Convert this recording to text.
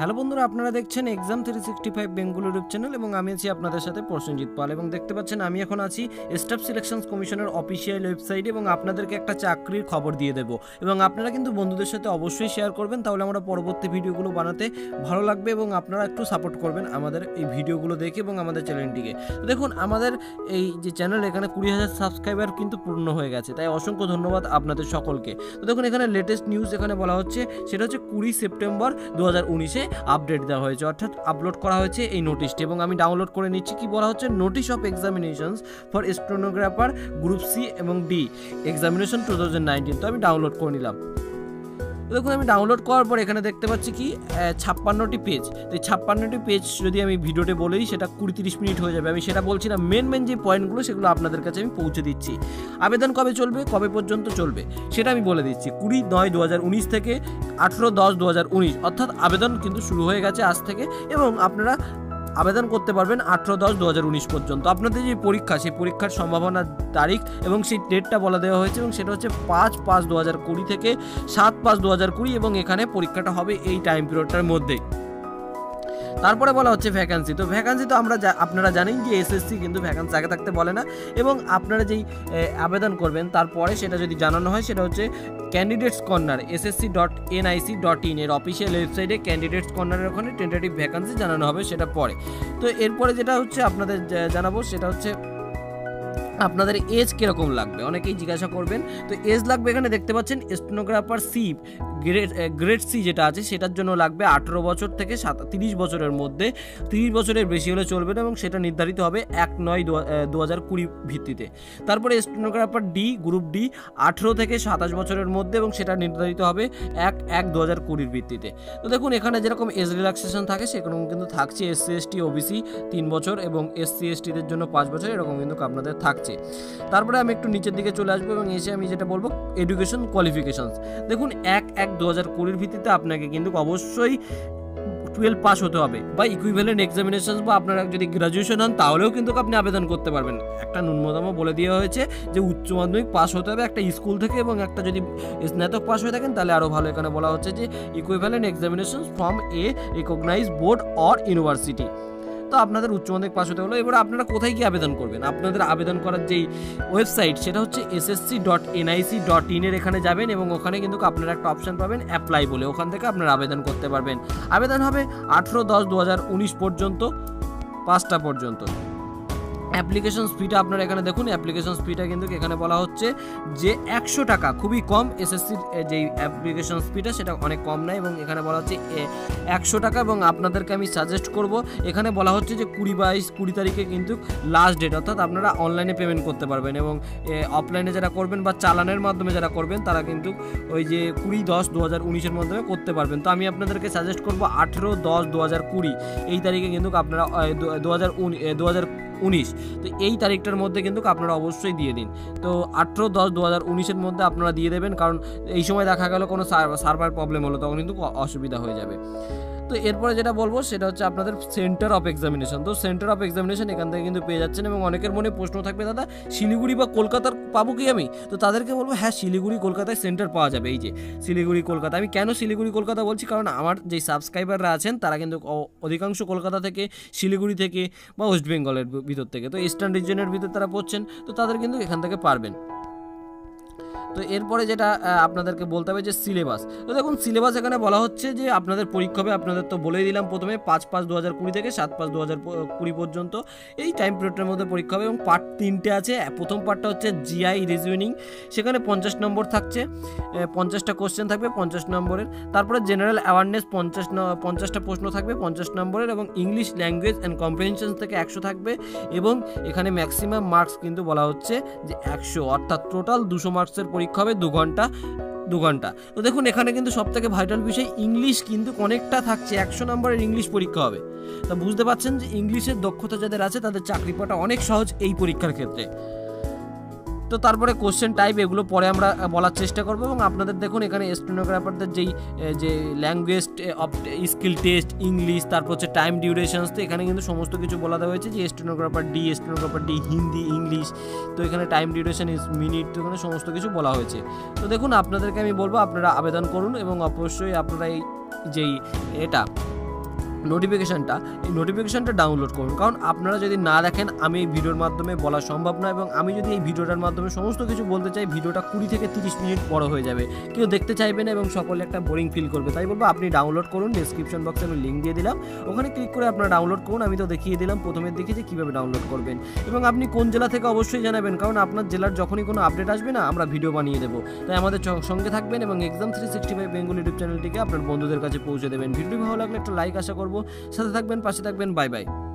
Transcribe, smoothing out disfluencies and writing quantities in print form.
Hello बंधुरा आपनारा देखें एक्साम 365 बेंगलुरु यूट्यूब चैनल और आमी आछि आपनादेर साथे प्रसन्नजीत पाल और देखते पाच्छेन आमी एखोन आछि स्टाफ सिलेक्शन कमिशनेर अफिशियल वेबसाइटे और आपनादेरके एकटा चाकरिर खबर दिए देब और आपनारा किन्तु बंधुदेर साथे अवश्यई शेयर करबेन ताहले आमरा परबर्ती भिडियोगुलो बनाते भालो लागबे और आपनारा एकटु सापोर्ट करबेन आमादेर एई भिडियोगुलो देखे और आमादेर चैनलटिके। तो देखुन आमादेर एई जे चैनल एखाने 20,000 सबसक्राइबार किन्तु पूर्ण हये गेछे ताई असंख्य धन्यवाद आपनादेर सकलके। तो देखुन एखाने लेटेस्ट न्यूज़ एखाने बला हच्छे सेटा हच्छे 20 সেপ্টেম্বর 2019 আপডেট দেওয়া হয়েছে অর্থাৎ আপলোড করা হয়েছে এই নোটিশটি এবং আমি ডাউনলোড করে নিচ্ছি। কি বলা হচ্ছে, notice of examinations for stenographer group C এবং ডি এক্সামিনেশন 2019। তো আমি ডাউনলোড করে নিলাম। দেখুন আমি ডাউনলোড করার পর এখানে দেখতে পাচ্ছি কি 56টি পেজ। তো 56টি পেজ যদি আমি ভিডিওতে বলি সেটা 20-30 মিনিট হয়ে যাবে, আমি সেটা বলছি না। মেন যে পয়েন্টগুলো সেগুলো আপনাদের কাছে আমি পৌঁছে দিচ্ছি। আবেদন কবে চলবে, কবে পর্যন্ত চলবে সেটা আমি বলে দিচ্ছি। 20/9/2019 থেকে 18/10/2019 অর্থাৎ আবেদন কিন্তু শুরু হয়ে গেছে আজ থেকে এবং আপনারা আবেদন করতে পারবেন 18/10/2019 পর্যন্ত। আপনাদের যে পরীক্ষা সেই পরীক্ষার সম্ভাবনা তারিখ এবং সেই ডেটটা বলা দেওয়া হয়েছে এবং সেটা হচ্ছে 5/5/2020 থেকে 7/5/2020 এবং এখানে পরীক্ষাটা হবে এই টাইম পিরিয়ডটার মধ্যে। তারপরে বলা হচ্ছে ভ্যাকান্সি। তো ভ্যাকান্সি তো আমরা আপনারা জানেন যে এসএসসি কিন্তু ভ্যাকান্সি আগে থাকতে বলে না এবং আপনারা যেই আবেদন করবেন তারপরে সেটা যদি জানানো হয় সেটা হচ্ছে ক্যান্ডিডেটস কর্নার ssc.nic.in এর অফিসিয়াল ওয়েবসাইটে ক্যান্ডিডেটস কর্নারের ওখানে টেন্টেটিভ ভ্যাকান্সি জানানো হবে সেটা পরে। তো এরপরে যেটা হচ্ছে আপনাদের জানাবো সেটা হচ্ছে আপনাদের এজ কীরকম লাগবে, অনেকেই জিজ্ঞাসা করবেন। তো এজ লাগবে এখানে দেখতে পাচ্ছেন স্টেনোগ্রাফার সি গ্রেড সি যেটা আছে সেটার জন্য লাগবে 18 বছর থেকে 30 বছরের মধ্যে, 30 বছরের বেশি হলে চলবে না এবং সেটা নির্ধারিত হবে 1/9/2020 ভিত্তিতে। তারপরে স্টেনোগ্রাফার ডি গ্রুপ ডি 18 থেকে 27 বছরের মধ্যে এবং সেটা নির্ধারিত হবে 1/1/2020 ভিত্তিতে। তো দেখুন এখানে যেরকম এজ রিল্যাক্সেশন থাকে সেরকম কিন্তু থাকছে SC ST OBC 3 বছর এবং SC ST-দের জন্য 5 বছর, এরকম কিন্তু আপনাদের থাকছে। তারপরে আমি একটু নিচের দিকে চলে আসবো এবং এসে আমি যেটা বলবো এডুকেশন কোয়ালিফিকেশনস। দেখুন 1/1/2020 ভিত্তিতে আপনাকে কিন্তু অবশ্যই 12 পাস হতে হবে বা ইকুইভ্যালেন্ট এক্সামিনেশনস বা আপনারা যদি গ্রাজুয়েশন হন তাহলেও কিন্তু আপনি আবেদন করতে পারবেন। একটা ন্যূনতম বলে দেওয়া হয়েছে যে উচ্চ মাধ্যমিক পাস হতে হবে একটা স্কুল থেকে এবং একটা যদি স্নাতক পাস হয়ে থাকেন তাহলে আরও ভালো। এখানে বলা হচ্ছে যে equivalent examinations from a recognised board or university. তো আপনাদের উচ্চ মাধ্যমিক পাস হতে হলো। এবার আপনারা কোথায় গিয়ে আবেদন করবেন, আপনাদের আবেদন করার যেই ওয়েবসাইট সেটা হচ্ছে ssc.nic.in এর এখানে যাবেন এবং ওখানে কিন্তু আপনারা একটা অপশান পাবেন অ্যাপ্লাই বলে, ওখান থেকে আপনারা আবেদন করতে পারবেন। আবেদন হবে 18/10/2019 পর্যন্ত 5টা পর্যন্ত। অ্যাপ্লিকেশন ফিটা আপনারা এখানে দেখুন, অ্যাপ্লিকেশন ফিটা কিন্তু এখানে বলা হচ্ছে যে 100 টাকা, খুবই কম। এসএসসির যেই অ্যাপ্লিকেশন ফিটা সেটা অনেক কম নেয় এবং এখানে বলা হচ্ছে 100 টাকা এবং আপনাদেরকে আমি সাজেস্ট করব। এখানে বলা হচ্ছে যে 20/22-20 তারিখে কিন্তু লাস্ট ডেট, অর্থাৎ আপনারা অনলাইনে পেমেন্ট করতে পারবেন এবং অফলাইনে যারা করবেন বা চালানের মাধ্যমে যারা করবেন তারা কিন্তু ওই যে 20/10/2019-এর মাধ্যমে করতে পারবেন। তো আমি আপনাদেরকে সাজেস্ট করব 18/10/2020 এই তারিখে কিন্তু আপনারা 2019। তো এই তারিখটার মধ্যে কিন্তু আপনারা অবশ্যই দিয়ে দিন। তো 18/10/2019-এর মধ্যে আপনারা দিয়ে দেবেন, কারণ এই সময় দেখা গেল কোনো সার্ভার প্রবলেম হলো তখন কিন্তু অসুবিধা হয়ে যাবে। তো এরপরে যেটা বলবো সেটা হচ্ছে আপনাদের সেন্টার অফ এক্সামিনেশন। তো সেন্টার অফ এক্সামিনেশন এখান থেকে কিন্তু পেয়ে যাচ্ছেন এবং অনেকের মনে প্রশ্ন থাকবে দাদা শিলিগুড়ি বা কলকাতার পাবো কি আমি? তো তাদেরকে বলবো হ্যাঁ, শিলিগুড়ি কলকাতায় সেন্টার পাওয়া যাবে। এই যে শিলিগুড়ি কলকাতা, আমি কেন শিলিগুড়ি কলকাতা বলছি কারণ আমার যেই সাবস্ক্রাইবাররা আছেন তারা কিন্তু অধিকাংশ কলকাতা থেকে, শিলিগুড়ি থেকে বা ওয়েস্ট বেঙ্গলের ভিতর থেকে, তো ইস্টার্ন রিজিয়নের ভিতর তারা পড়ছেন, তো তাদের কিন্তু এখান থেকে পারবেন। তো এরপরে যেটা আপনাদেরকে বলতে হবে যে সিলেবাস। তো দেখুন সিলেবাস এখানে বলা হচ্ছে যে আপনাদের পরীক্ষা হবে, আপনাদের তো বলেই দিলাম প্রথমে 5/5/2020 থেকে 7/5/2020 পর্যন্ত এই টাইম পিরিয়ডের মধ্যে পরীক্ষা হবে এবং পার্ট 3টে আছে। প্রথম পার্টটা হচ্ছে জিআই রিজনিং, সেখানে 50 নম্বর থাকছে, 50টা কোশ্চেন থাকবে 50 নম্বরের। তারপরে জেনারেল অ্যাওয়ারনেস 50টা প্রশ্ন থাকবে 50 নম্বরের এবং ইংলিশ ল্যাঙ্গুয়েজ অ্যান্ড কম্প্রিহেনশন থেকে 100 থাকবে এবং এখানে ম্যাক্সিমাম মার্কস কিন্তু বলা হচ্ছে যে 100, অর্থাৎ টোটাল 200 মার্কসের পরীক্ষা হবে 2 ঘন্টা। তো দেখুন এখানে কিন্তু সবথেকে ভাইটাল বিষয় ইংলিশ, কিন্তু অনেকটা থাকছে 100 নম্বরের ইংলিশ পরীক্ষা হবে। তা বুঝতে পারছেন যে ইংলিশের দক্ষতা যাদের আছে তাদের চাকরি পাওয়াটা অনেক সহজ এই পরীক্ষার ক্ষেত্রে। তো তারপরে কোশ্চেন টাইপ এগুলো পরে আমরা বলার চেষ্টা করবো এবং আপনাদের দেখুন এখানে স্টেনোগ্রাফারদের যে ল্যাঙ্গুয়েজ স্কিল টেস্ট ইংলিশ, তারপর হচ্ছে টাইম ডিউরেশনস। তো এখানে কিন্তু সমস্ত কিছু বলা দেওয়া হয়েছে যে স্টেনোগ্রাফার ডি হিন্দি ইংলিশ, তো এখানে টাইম ডিউরেশন ইজ মিনিট, তো এখানে সমস্ত কিছু বলা হয়েছে। তো দেখুন আপনাদেরকে আমি বলবো আপনারা আবেদন করুন এবং অবশ্যই আপনারা এই যেই এটা নোটিফিকেশনটা এই নোটিফিকেশনটা ডাউনলোড করুন, কারণ আপনারা যদি না দেখেন আমি এই ভিডিওর মাধ্যমে বলা সম্ভব না। এবং আমি যদি এই ভিডিওটার মাধ্যমে সমস্ত কিছু বলতে চাই ভিডিওটা 20 থেকে 30 মিনিট বড় হয়ে যাবে, কেউ দেখতে চাইবে না এবং সকলে একটা বোরিং ফিল করবে। তাই বলবো আপনি ডাউনলোড করুন, ডেসক্রিপশন বক্সে আমি লিঙ্ক দিয়ে দিলাম, ওখানে ক্লিক করে আপনারা ডাউনলোড করুন। আমি তো দেখিয়ে দিলাম প্রথমের দিকে যে কীভাবে ডাউনলোড করবেন, এবং আপনি কোন জেলা থেকে অবশ্যই জানাবেন, কারণ আপনার জেলার যখনই কোনো আপডেট আসবে না আমরা ভিডিও বানিয়ে দেবো। তাই আমাদের সঙ্গে থাকবেন এবং Exam365 বেঙ্গল ইউটিউব চ্যানেলটিকে আপনার বন্ধুদের কাছে পৌঁছে দেবেন। ভিডিও ভালো লাগলে একটা লাইক আশা করবো, সাথে থাকবেন, পাশে থাকবেন। Bye by.